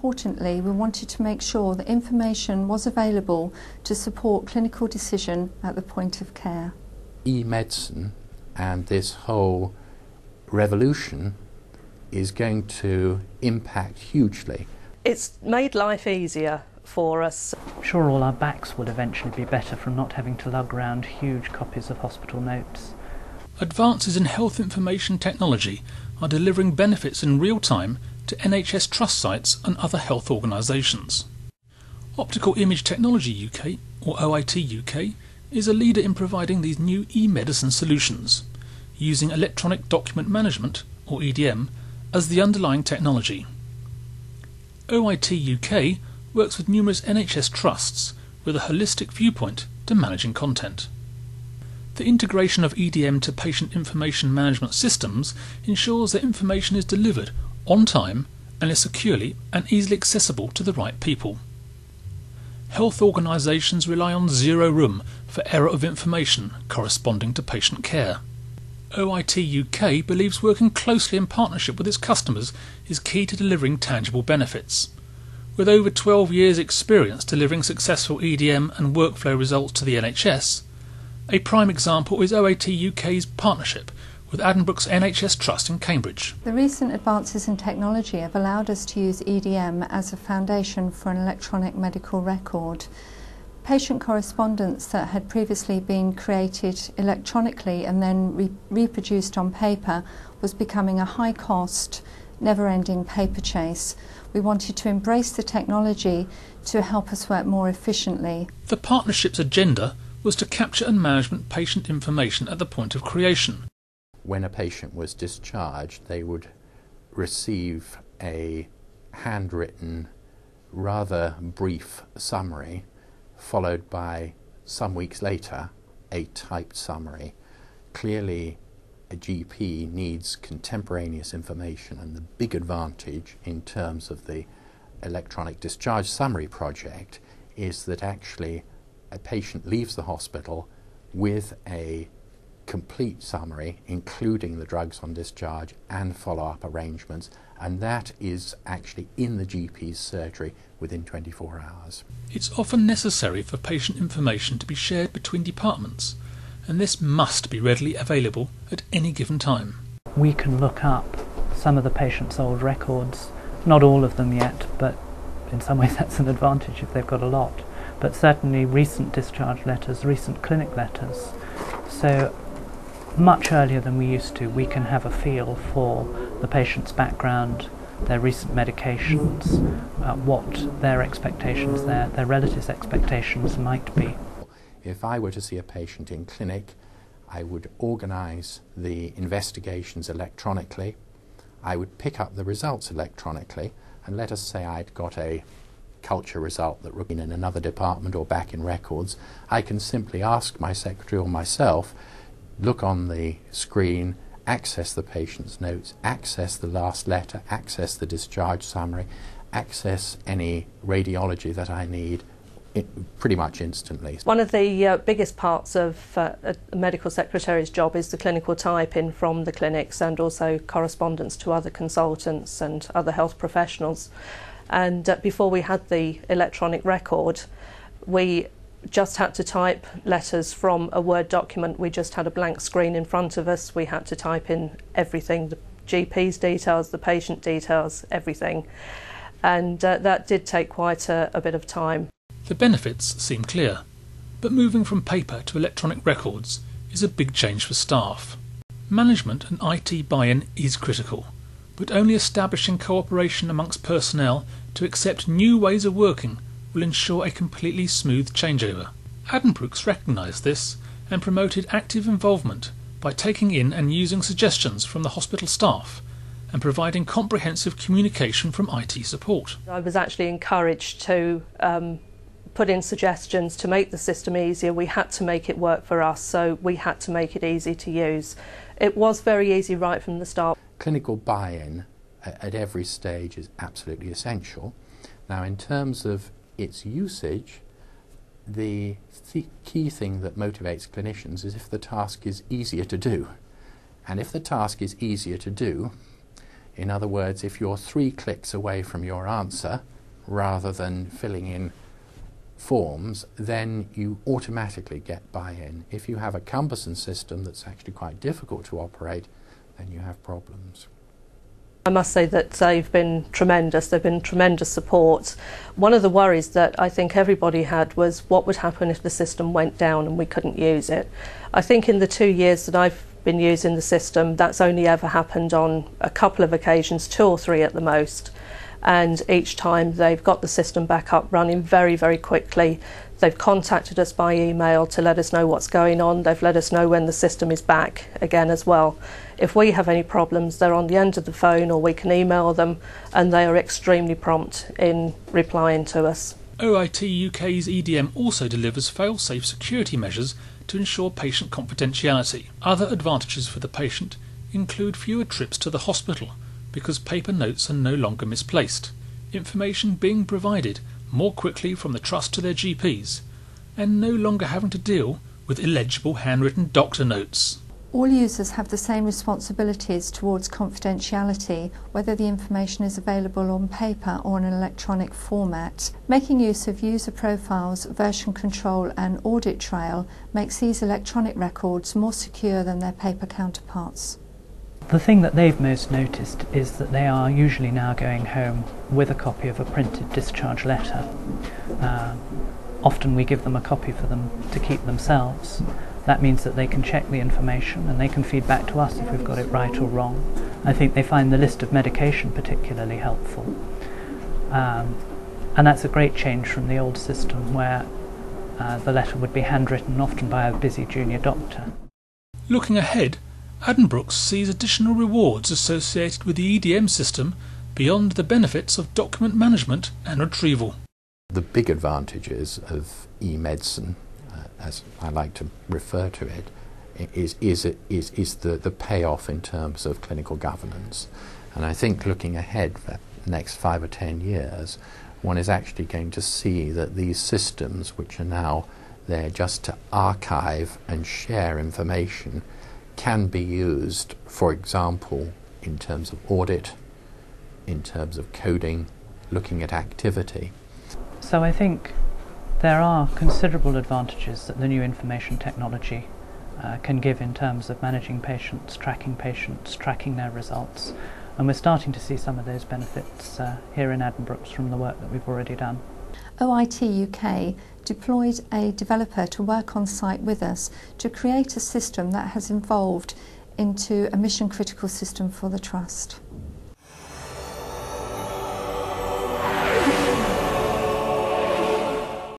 importantly, we wanted to make sure that information was available to support clinical decision at the point of care. E-medicine and this whole revolution is going to impact hugely. It's made life easier for us. I'm sure all our backs will eventually be better from not having to lug around huge copies of hospital notes. Advances in health information technology are delivering benefits in real time to NHS Trust sites and other health organisations. Optical Image Technology UK, or OIT UK, is a leader in providing these new e-medicine solutions, using Electronic Document Management, or EDM, as the underlying technology. OIT UK works with numerous NHS trusts with a holistic viewpoint to managing content. The integration of EDM to patient information management systems ensures that information is delivered on time and is securely and easily accessible to the right people. Health organisations rely on zero room for error of information corresponding to patient care. OIT UK believes working closely in partnership with its customers is key to delivering tangible benefits. With over 12 years' experience delivering successful EDM and workflow results to the NHS, a prime example is OIT UK's partnership with Addenbrooke's NHS Trust in Cambridge. The recent advances in technology have allowed us to use EDM as a foundation for an electronic medical record. Patient correspondence that had previously been created electronically and then reproduced on paper was becoming a high-cost, never-ending paper chase. We wanted to embrace the technology to help us work more efficiently. The partnership's agenda was to capture and manage patient information at the point of creation. When a patient was discharged, they would receive a handwritten, rather brief summary, followed by, some weeks later, a typed summary. Clearly, a GP needs contemporaneous information, and the big advantage in terms of the electronic discharge summary project is that actually a patient leaves the hospital with a complete summary, including the drugs on discharge and follow-up arrangements, and that is actually in the GP's surgery within 24 hours. It's often necessary for patient information to be shared between departments, and this must be readily available at any given time. We can look up some of the patient's old records, not all of them yet, but in some ways that's an advantage if they've got a lot, but certainly recent discharge letters, recent clinic letters, so much earlier than we used to, we can have a feel for the patient's background, their recent medications, what their expectations, their relatives' expectations might be. If I were to see a patient in clinic, I would organise the investigations electronically, I would pick up the results electronically, and let us say I'd got a culture result that would be in another department or back in records, I can simply ask my secretary or myself, look on the screen, access the patient's notes, access the last letter, access the discharge summary, access any radiology that I need pretty much instantly. One of the biggest parts of a medical secretary's job is the clinical type-in from the clinics and also correspondence to other consultants and other health professionals. And before we had the electronic record, we just had to type letters from a Word document. We just had a blank screen in front of us. We had to type in everything, the GP's details, the patient details, everything. And that did take quite a bit of time. The benefits seem clear, but moving from paper to electronic records is a big change for staff. Management and IT buy-in is critical, but only establishing cooperation amongst personnel to accept new ways of working will ensure a completely smooth changeover. Addenbrooke's recognised this and promoted active involvement by taking in and using suggestions from the hospital staff and providing comprehensive communication from IT support. I was actually encouraged to put in suggestions to make the system easier. We had to make it work for us, so we had to make it easy to use. It was very easy right from the start. Clinical buy-in at every stage is absolutely essential. Now, in terms of its usage, the key thing that motivates clinicians is if the task is easier to do. And if the task is easier to do, In other words, if you're 3 clicks away from your answer, rather than filling in forms, then you automatically get buy-in. If you have a cumbersome system that's actually quite difficult to operate, then you have problems. I must say that they've been tremendous. They've been tremendous support. One of the worries that I think everybody had was what would happen if the system went down and we couldn't use it. I think in the 2 years that I've been using the system, that's only ever happened on a couple of occasions, 2 or 3 at the most. And each time they've got the system back up running very, very quickly. They've contacted us by email to let us know what's going on. They've let us know when the system is back again as well. If we have any problems, they're on the end of the phone or we can email them, and they are extremely prompt in replying to us. OIT UK's EDM also delivers fail-safe security measures to ensure patient confidentiality. Other advantages for the patient include fewer trips to the hospital, because paper notes are no longer misplaced, information being provided more quickly from the trust to their GPs, and no longer having to deal with illegible handwritten doctor notes. All users have the same responsibilities towards confidentiality, whether the information is available on paper or in an electronic format. Making use of user profiles, version control and audit trail makes these electronic records more secure than their paper counterparts. The thing that they've most noticed is that they are usually now going home with a copy of a printed discharge letter. Often we give them a copy for them to keep themselves. That means that they can check the information and they can feed back to us if we've got it right or wrong. I think they find the list of medication particularly helpful. And that's a great change from the old system where the letter would be handwritten, often by a busy junior doctor. Looking ahead, Addenbrooke's sees additional rewards associated with the EDM system beyond the benefits of document management and retrieval. The big advantages of e-medicine, as I like to refer to it, is the payoff in terms of clinical governance. And I think looking ahead for the next 5 or 10 years, one is actually going to see that these systems, which are now there just to archive and share information, can be used, for example, in terms of audit, in terms of coding, looking at activity. So I think there are considerable advantages that the new information technology can give in terms of managing patients, tracking their results, and we're starting to see some of those benefits here in Addenbrooke's from the work that we've already done. OIT UK deployed a developer to work on site with us to create a system that has evolved into a mission critical system for the Trust.